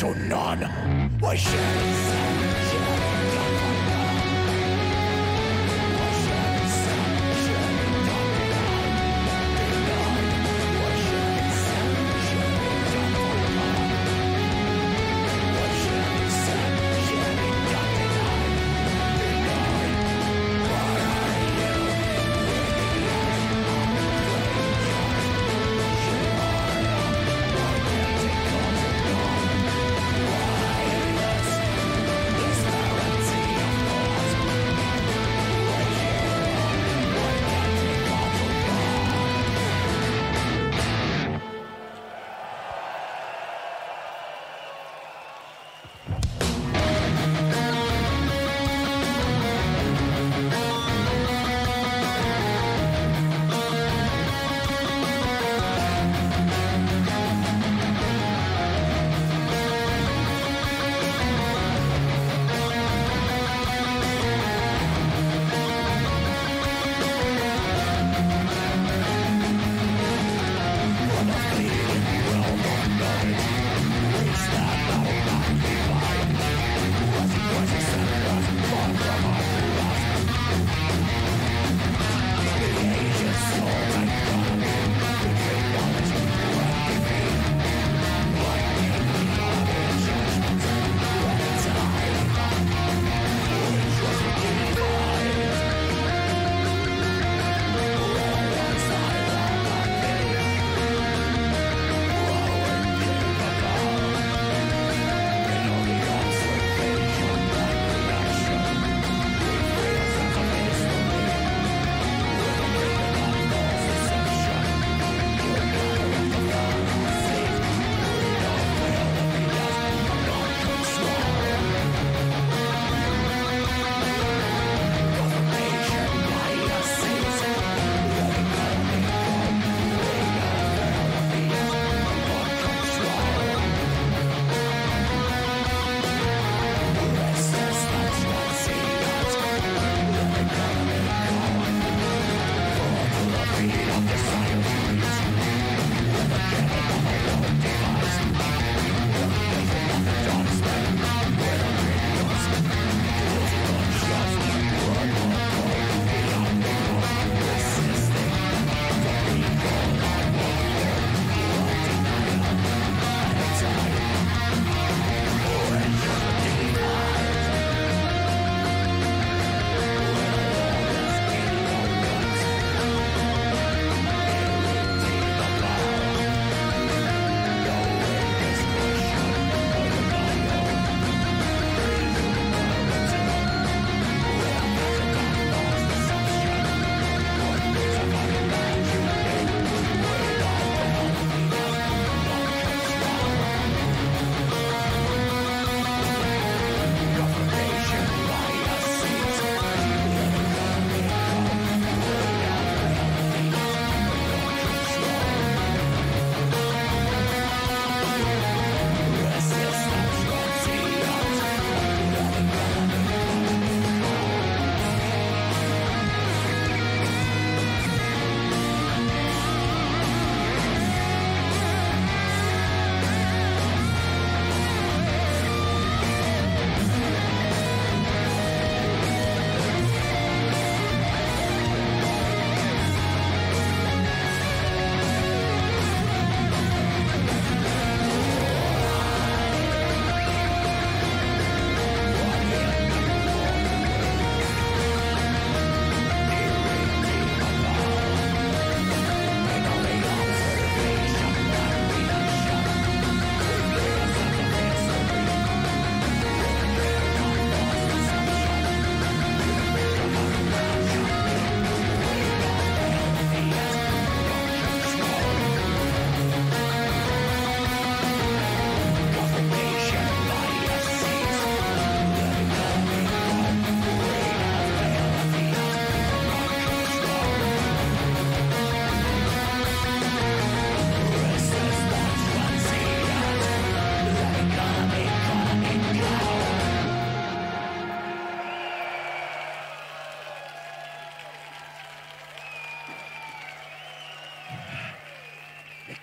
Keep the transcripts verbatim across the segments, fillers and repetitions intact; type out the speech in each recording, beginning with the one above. to none. I shall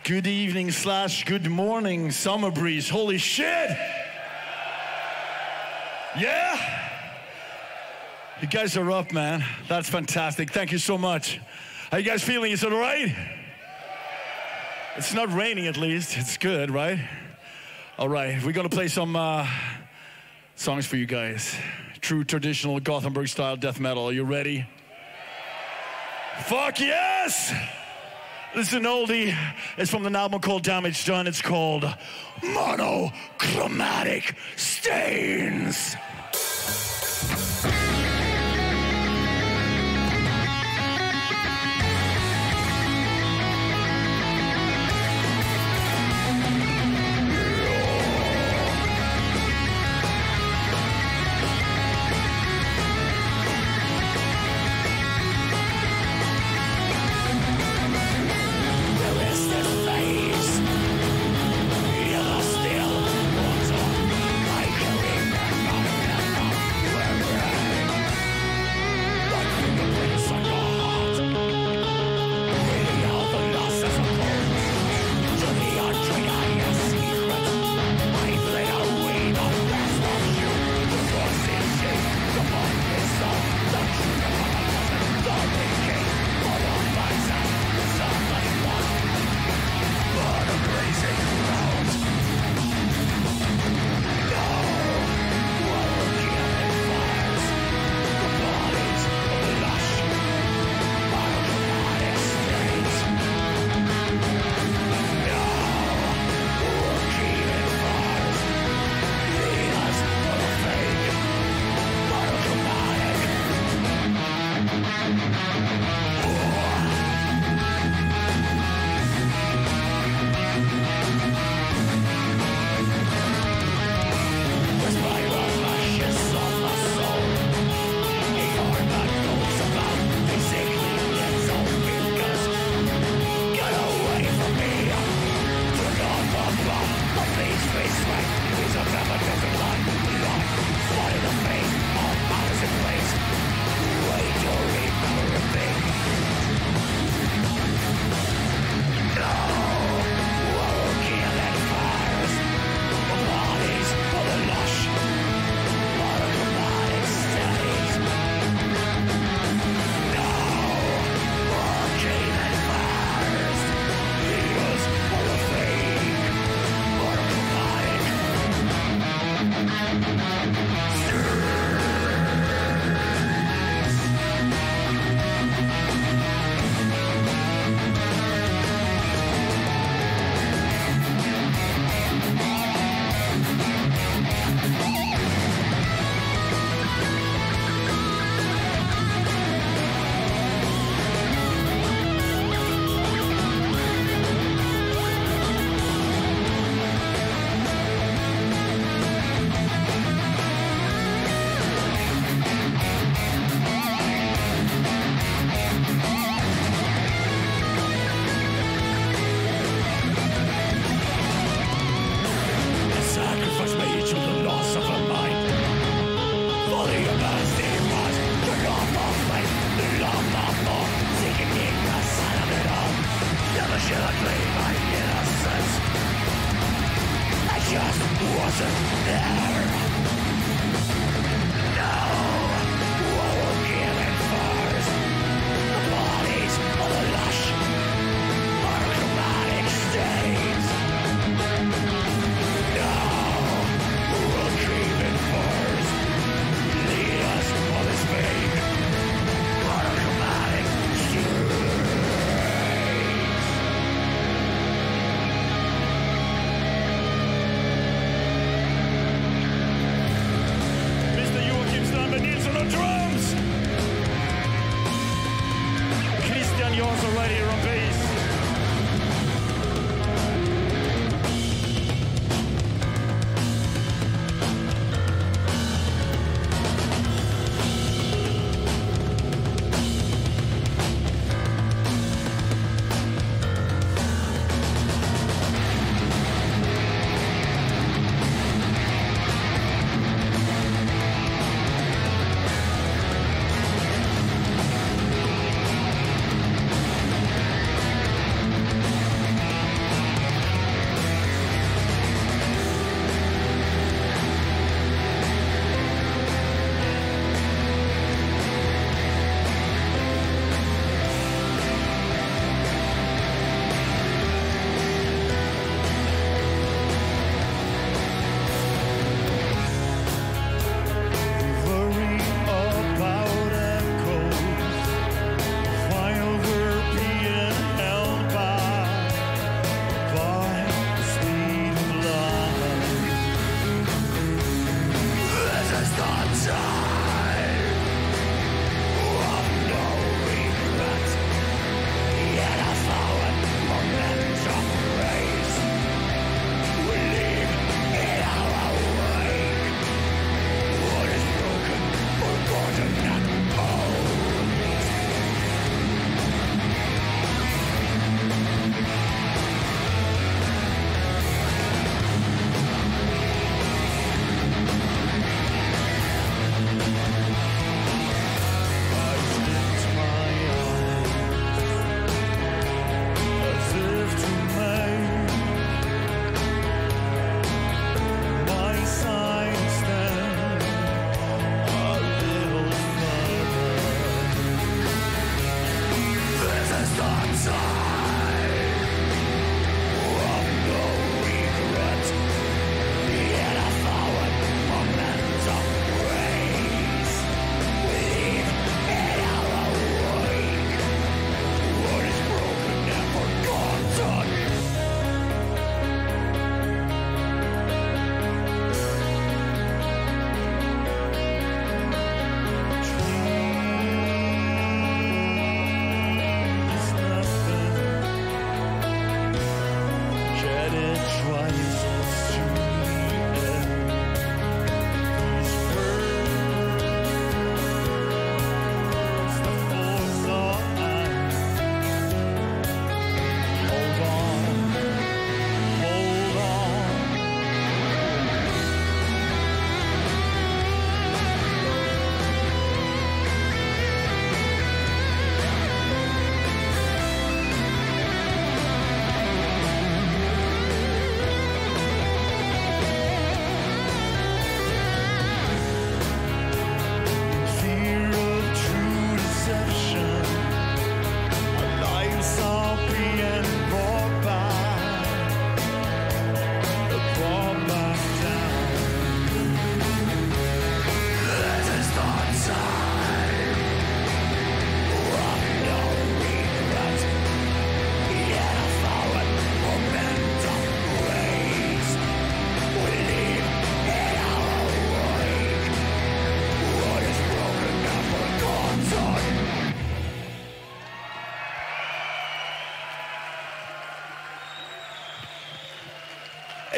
Good evening slash good morning, Summer Breeze. Holy shit! Yeah? You guys are up, man. That's fantastic. Thank you so much. How you guys feeling? Is it all right? It's not raining, at least. It's good, right? All right, we're gonna play some uh, songs for you guys. True traditional Gothenburg style death metal. Are you ready? Fuck yes! This is an oldie. It's from an album called Damage Done. It's called Monochromatic Stains.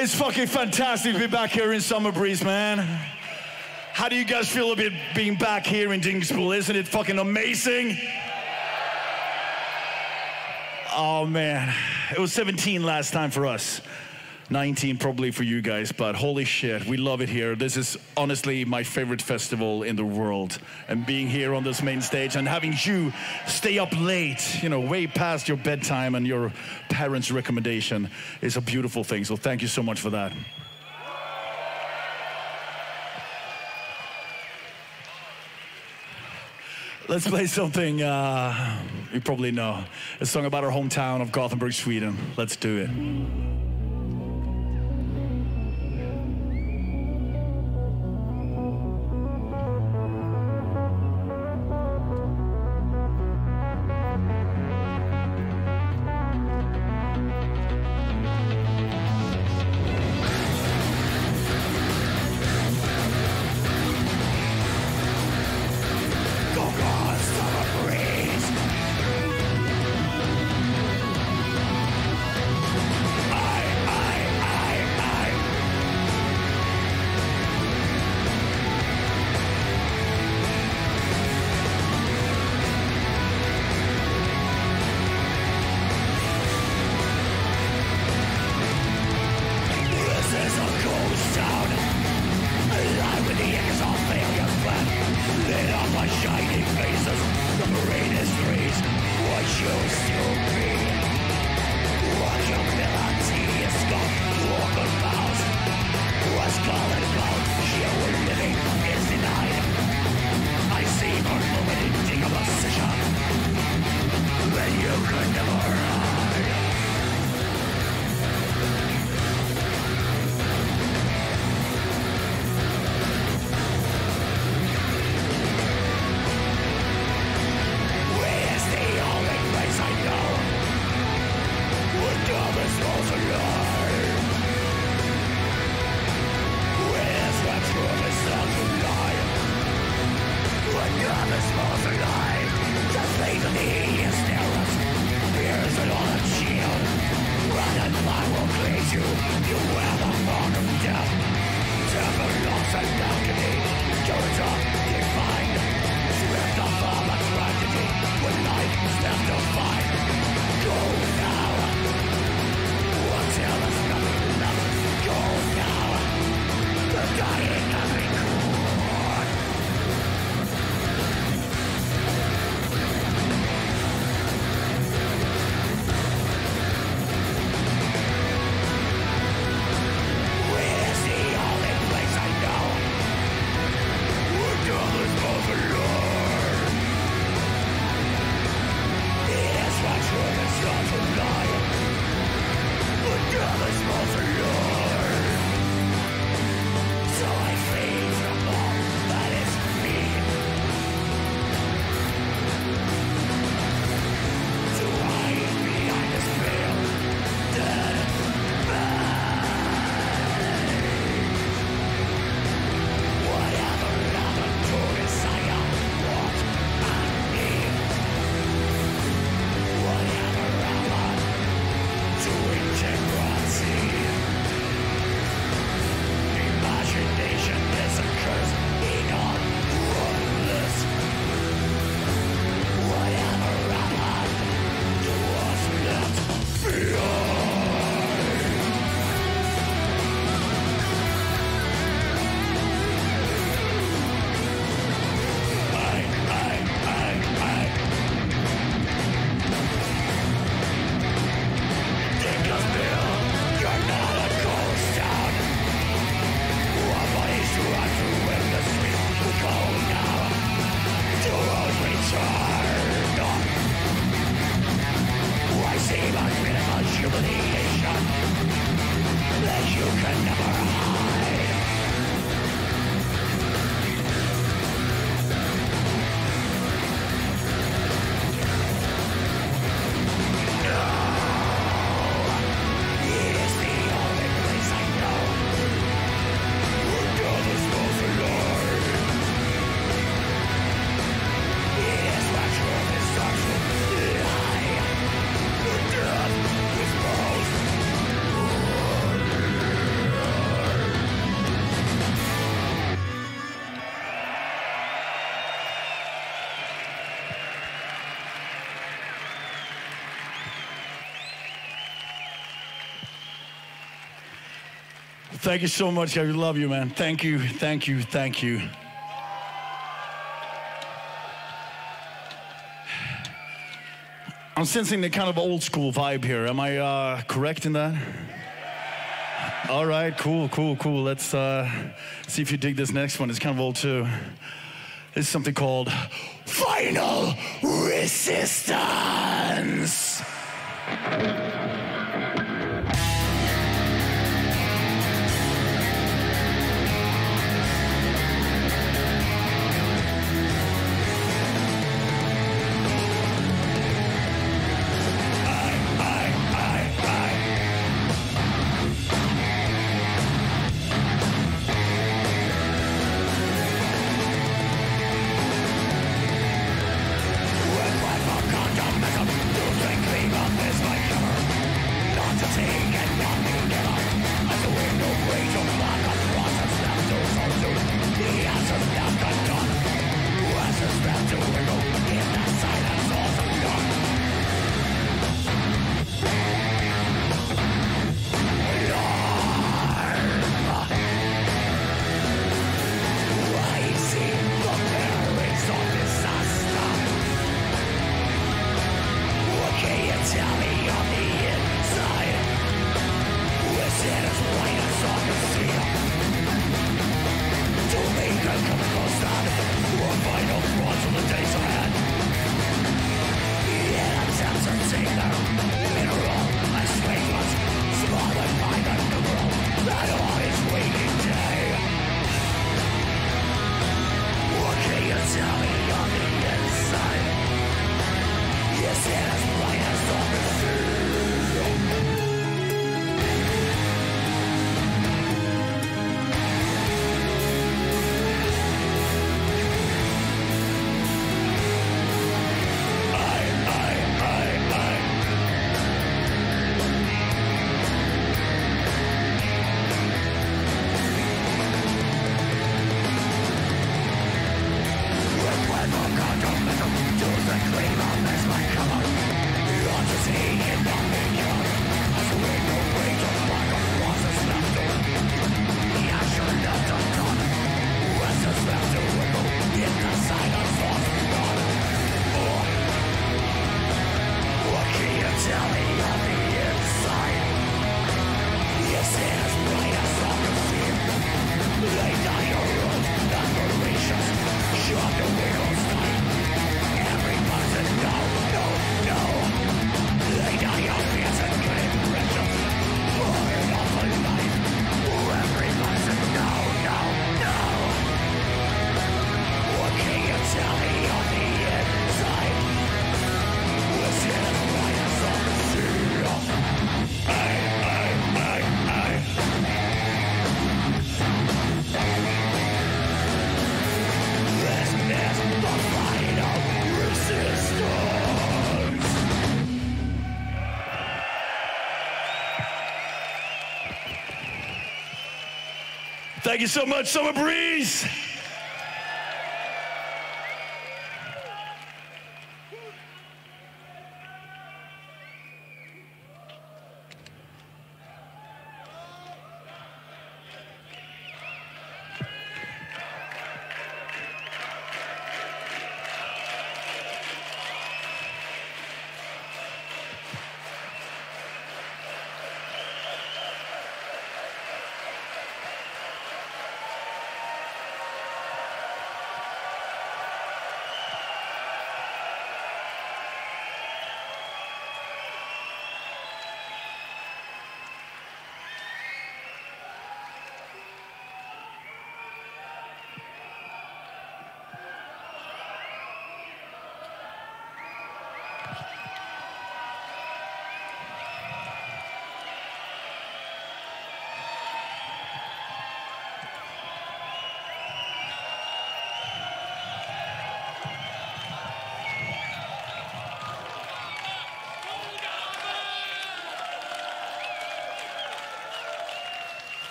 It's fucking fantastic to be back here in Summer Breeze, man. How do you guys feel about being back here in Dinkelsbühl? Isn't it fucking amazing? Oh, man. It was seventeen last time for us. nineteen probably for you guys, but holy shit, we love it here. This is honestly my favorite festival in the world. And being here on this main stage and having you stay up late, you know, way past your bedtime and your parents' recommendation is a beautiful thing. So thank you so much for that. Let's play something uh, you probably know. A song about our hometown of Gothenburg, Sweden. Let's do it. Alive. Just leave me, yes, there was. Here's a Thank you so much. I love you, man. Thank you, thank you, thank you. I'm sensing the kind of old school vibe here. Am I uh, correct in that? All right, cool, cool, cool. Let's uh, see if you dig this next one. It's kind of old too. It's something called Final Resistance. Thank you so much, Summer Breeze.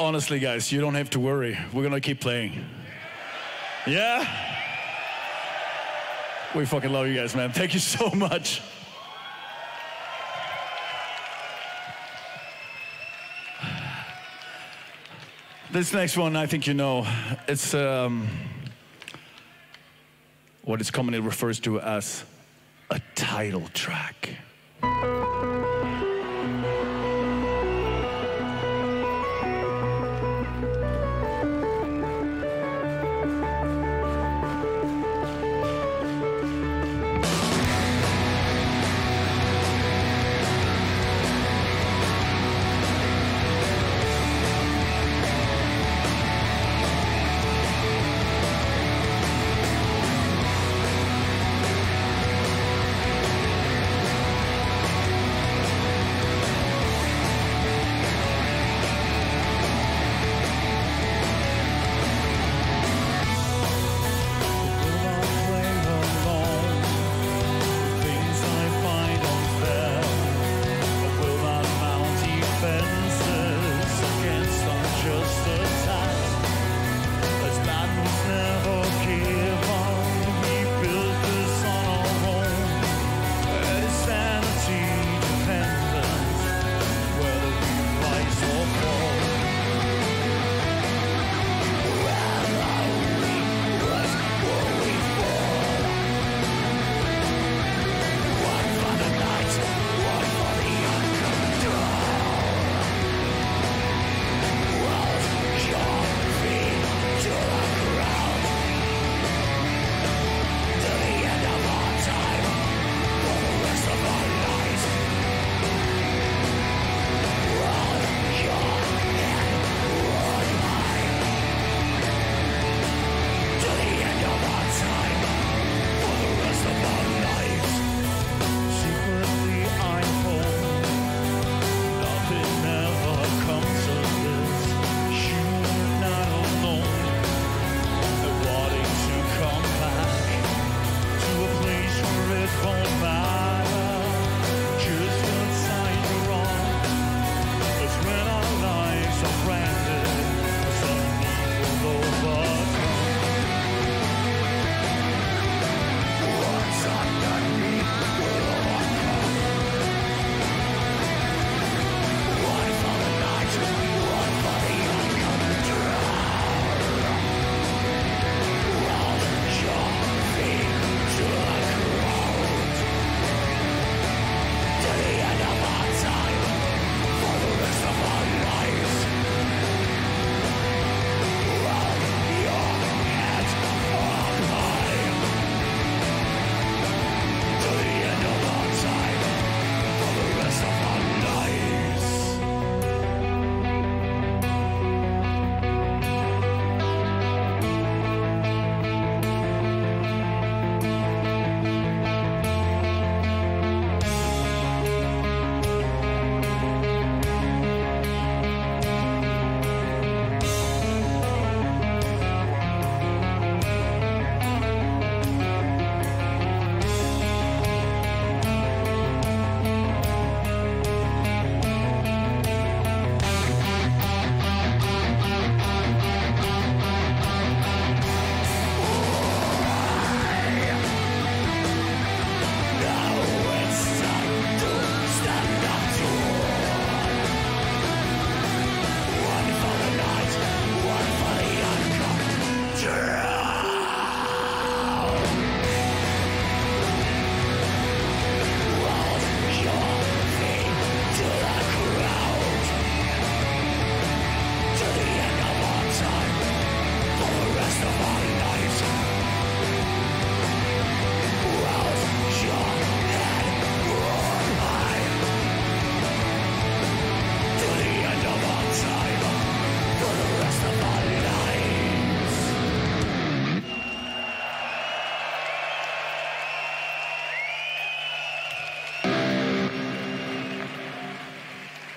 honestly, guys, you don't have to worry. We're gonna keep playing. Yeah? We fucking love you guys, man. Thank you so much. This next one, I think you know. It's um, what is commonly referred to as a title track.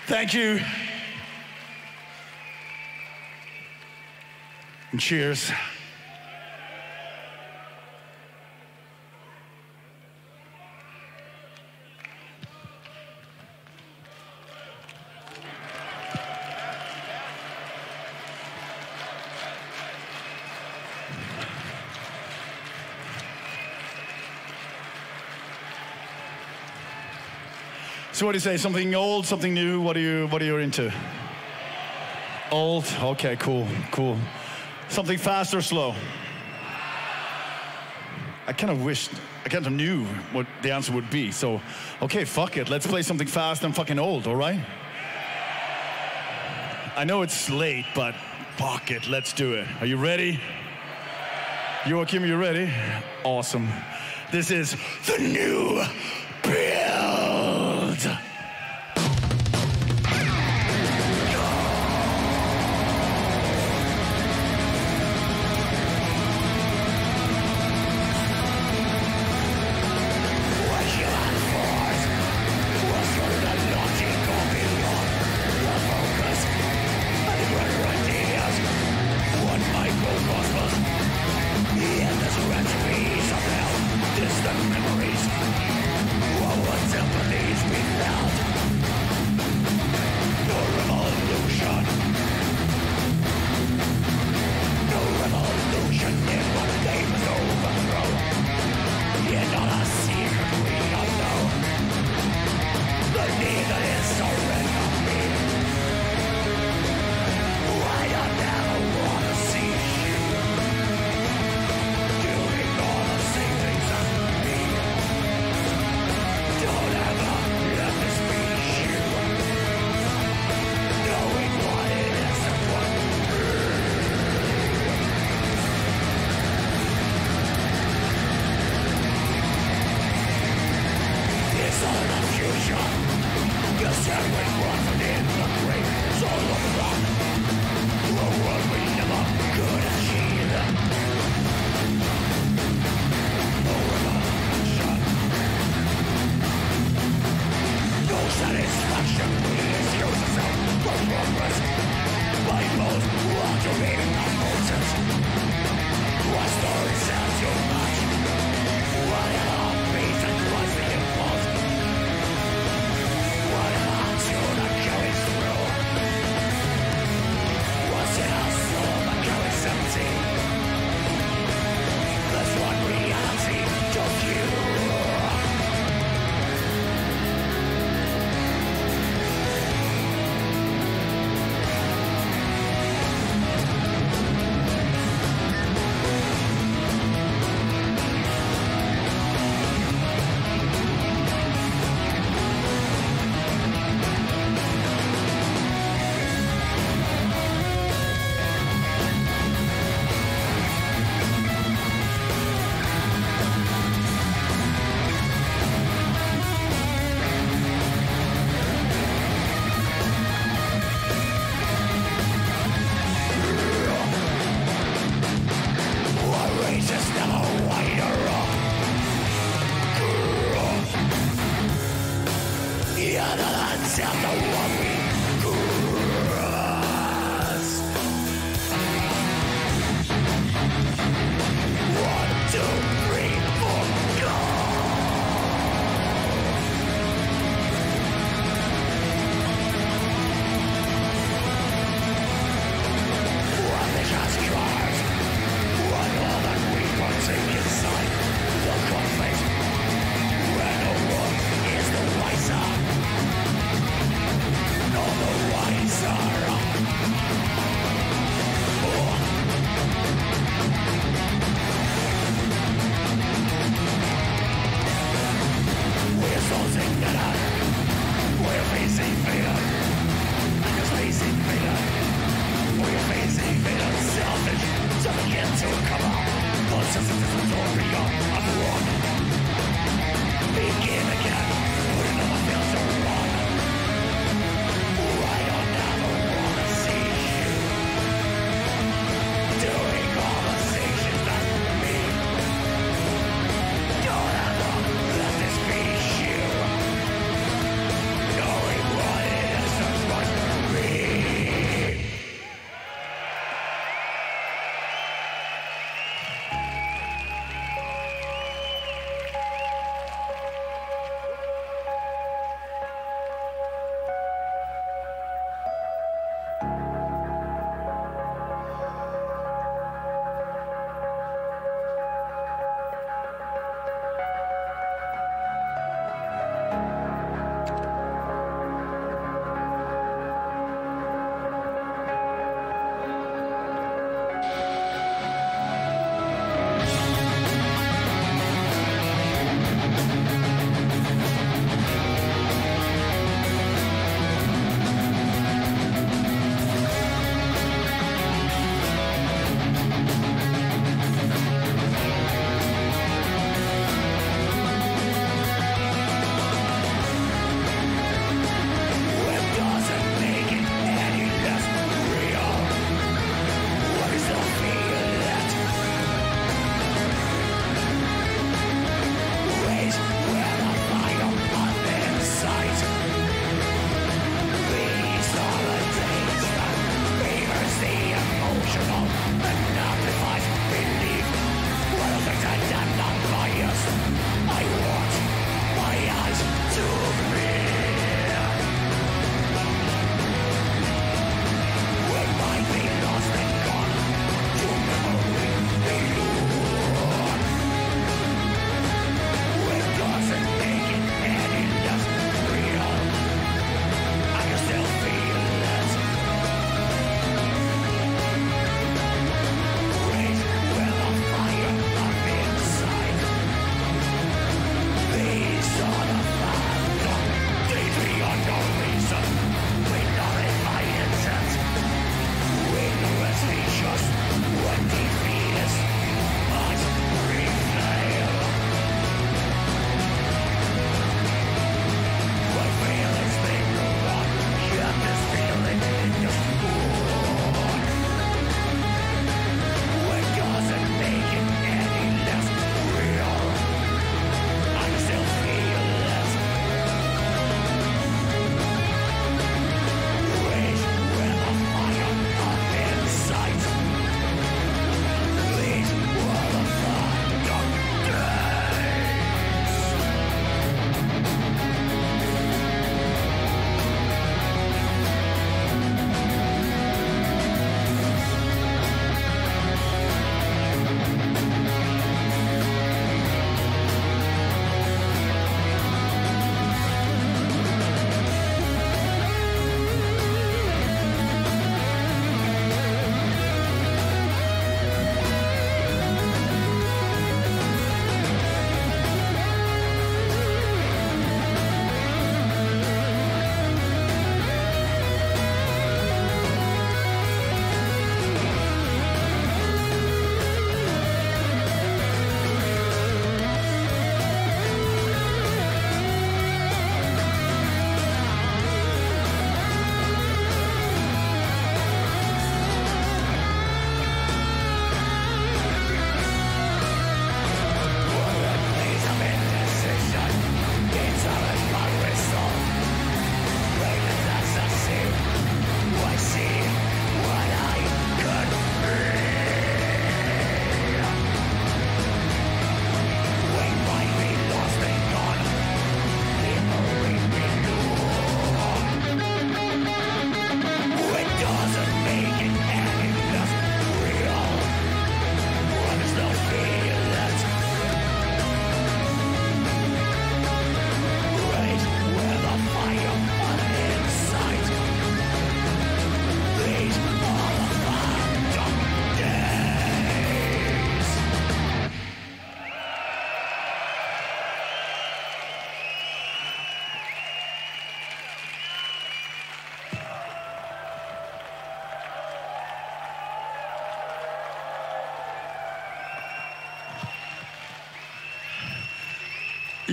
Thank you. And cheers. So what do you say? Something old, something new? What are you, what are you into? Old? Okay, cool, cool. Something fast or slow? I kind of wished, I kind of knew what the answer would be. So, okay, fuck it. Let's play something fast and fucking old, all right? I know it's late, but fuck it. Let's do it. Are you ready? Joachim, you ready? Awesome. This is the new build.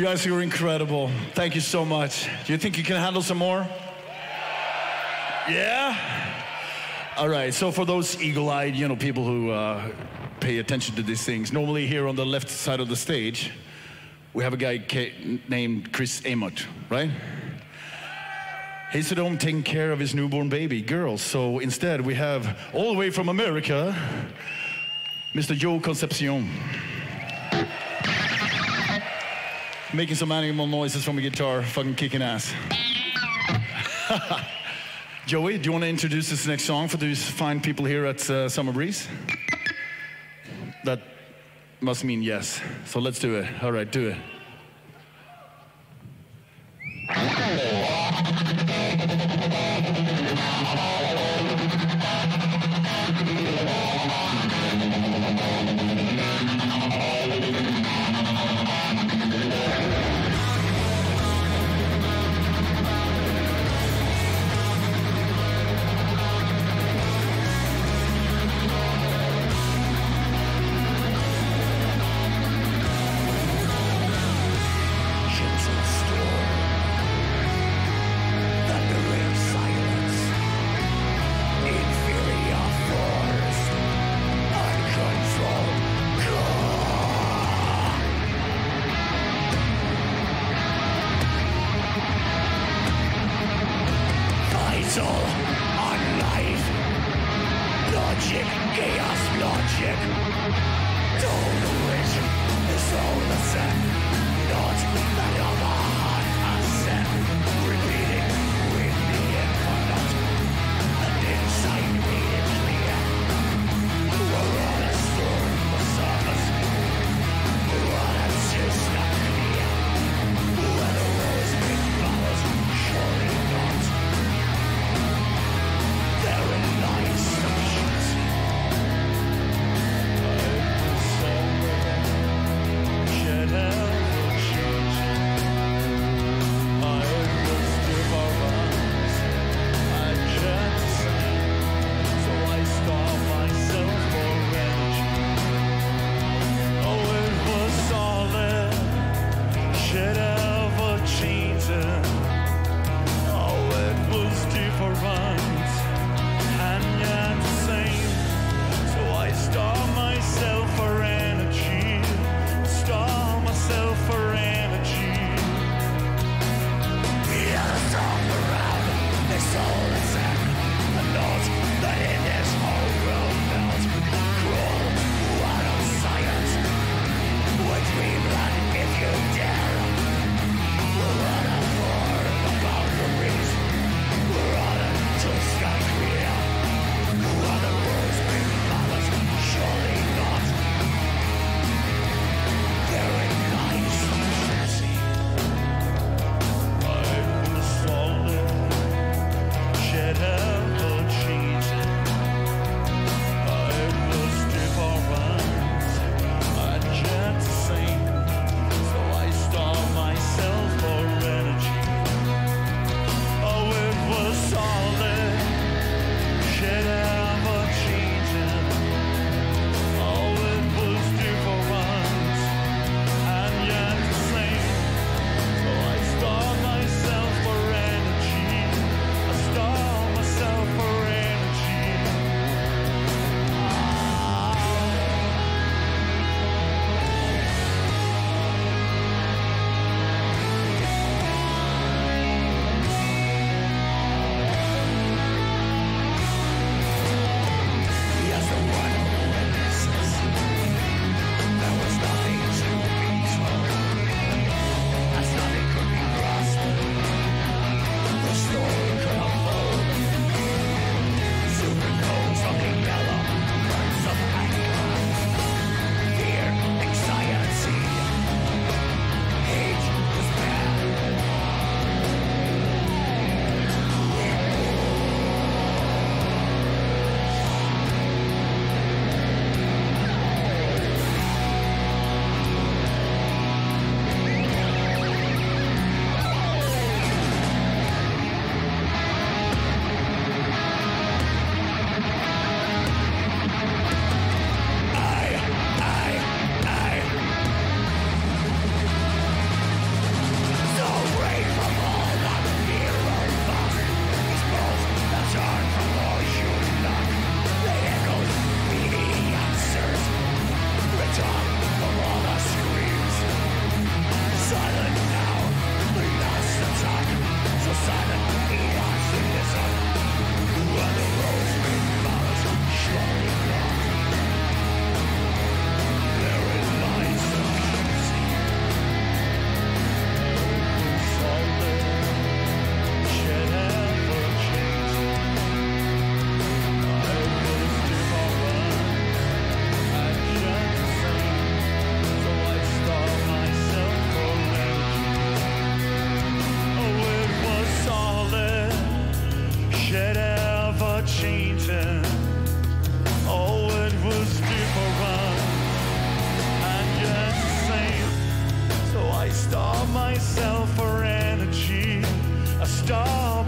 You guys are incredible. Thank you so much. Do you think you can handle some more? Yeah? All right, so for those eagle-eyed, you know, people who uh, pay attention to these things, normally here on the left side of the stage, we have a guy named Chris Amott, right? He's at home taking care of his newborn baby, girl. So instead, we have, all the way from America, Mister Joe Concepcion. Making some animal noises from a guitar, fucking kicking ass. Joey, do you want to introduce this next song for these fine people here at uh, Summer Breeze? That must mean yes. So let's do it. All right, do it.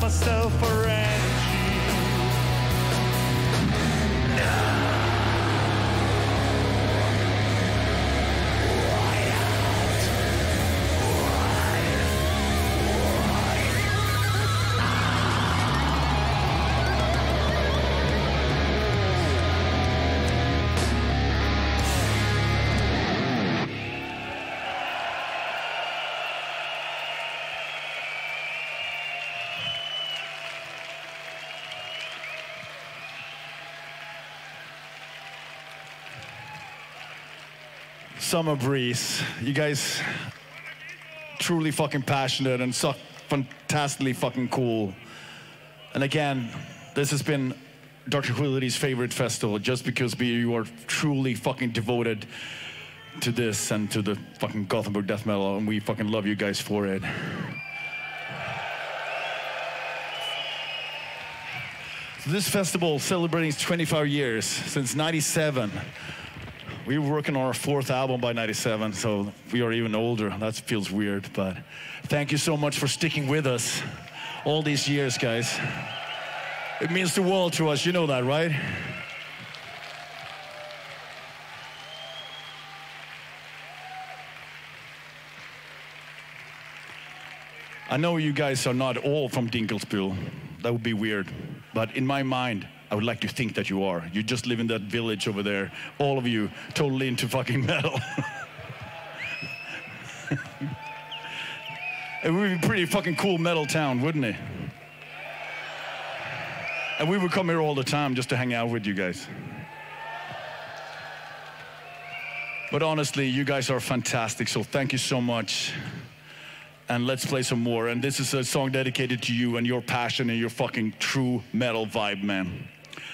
myself for energy. No. Summer Breeze, you guys truly fucking passionate and so fantastically fucking cool. And again, this has been Doctor Quillity's favorite festival just because you are truly fucking devoted to this and to the fucking Gothenburg death metal, and we fucking love you guys for it. So this festival celebrating its twenty-five years since ninety-seven. We were working on our fourth album by ninety-seven, so we are even older. That feels weird, but thank you so much for sticking with us all these years, guys. It means the world to us, you know that, right? I know you guys are not all from Dinkelsbühl. That would be weird, but in my mind, I would like to think that you are. You just live in that village over there, all of you, totally into fucking metal. It would be a pretty fucking cool metal town, wouldn't it? And we would come here all the time just to hang out with you guys. But honestly, you guys are fantastic, so thank you so much. And let's play some more. And this is a song dedicated to you and your passion and your fucking true metal vibe, man.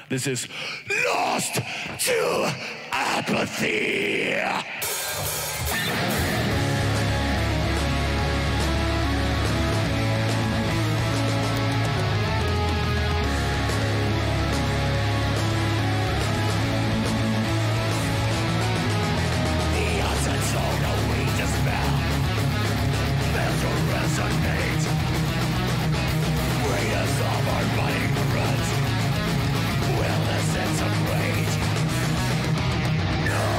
This is Lost to Apathy. The undertone of weakness fell, fell to resonate. Weight of our running breath will disintegrate. No.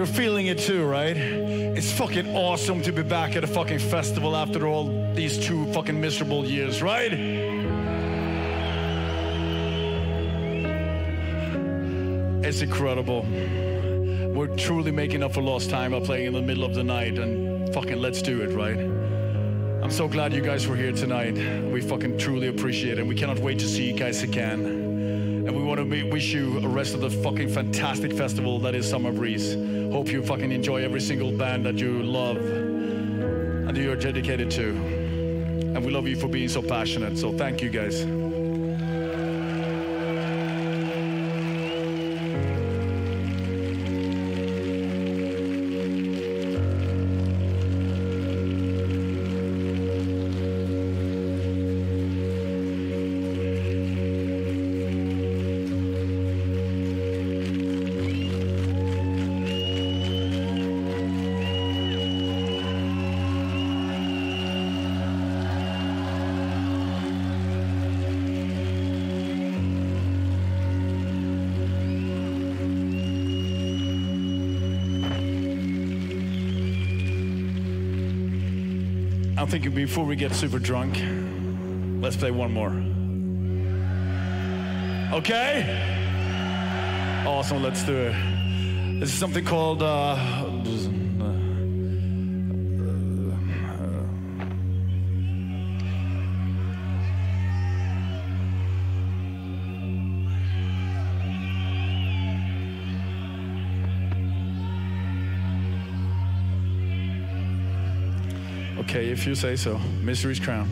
You're feeling it too, right? It's fucking awesome to be back at a fucking festival after all these two fucking miserable years, right? It's incredible. We're truly making up for lost time by playing in the middle of the night, and fucking let's do it, right? I'm so glad you guys were here tonight. We fucking truly appreciate it. We cannot wait to see you guys again. And we want to wish you a rest of the fucking fantastic festival that is Summer Breeze. Hope you fucking enjoy every single band that you love and you're dedicated to. And we love you for being so passionate. So thank you guys. I think before we get super drunk, let's play one more. Okay? Awesome, let's do it. This is something called... Uh, Okay, if you say so. Mystery's Crown.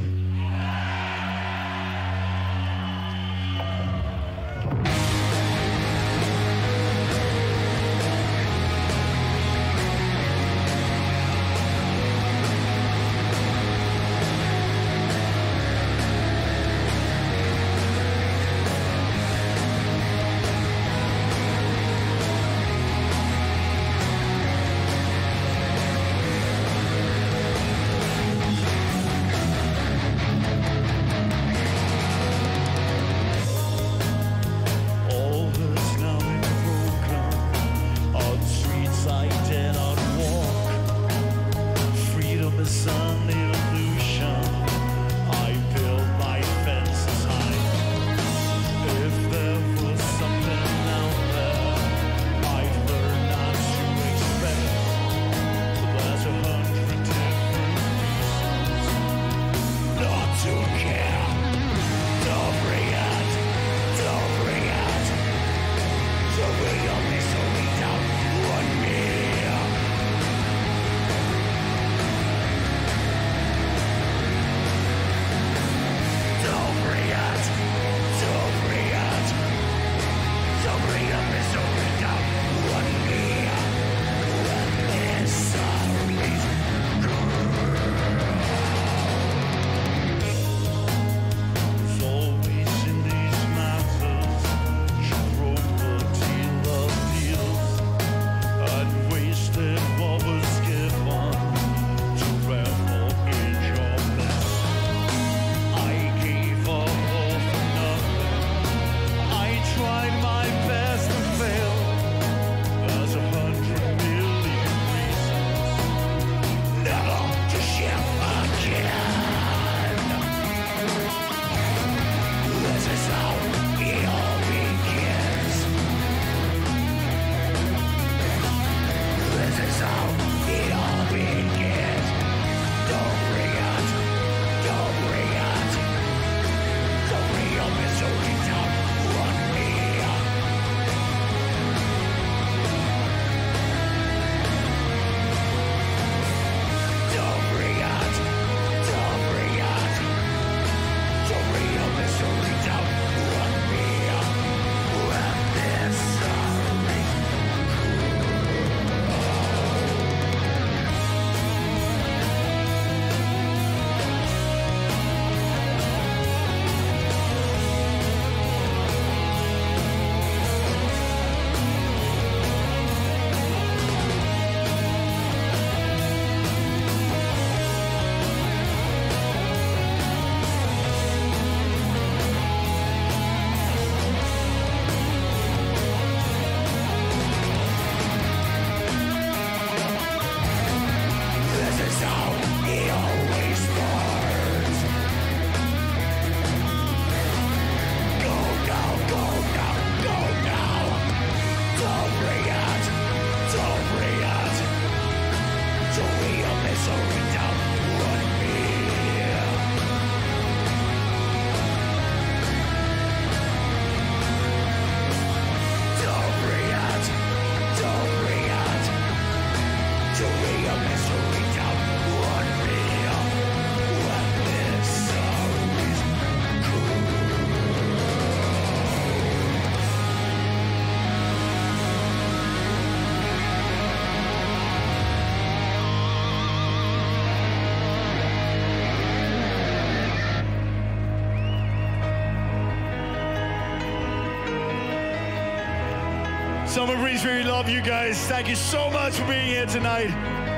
Summer Breeze, we love you guys. Thank you so much for being here tonight.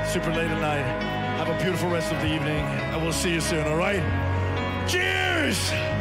Super late at night. Have a beautiful rest of the evening, and we'll see you soon, all right? Cheers!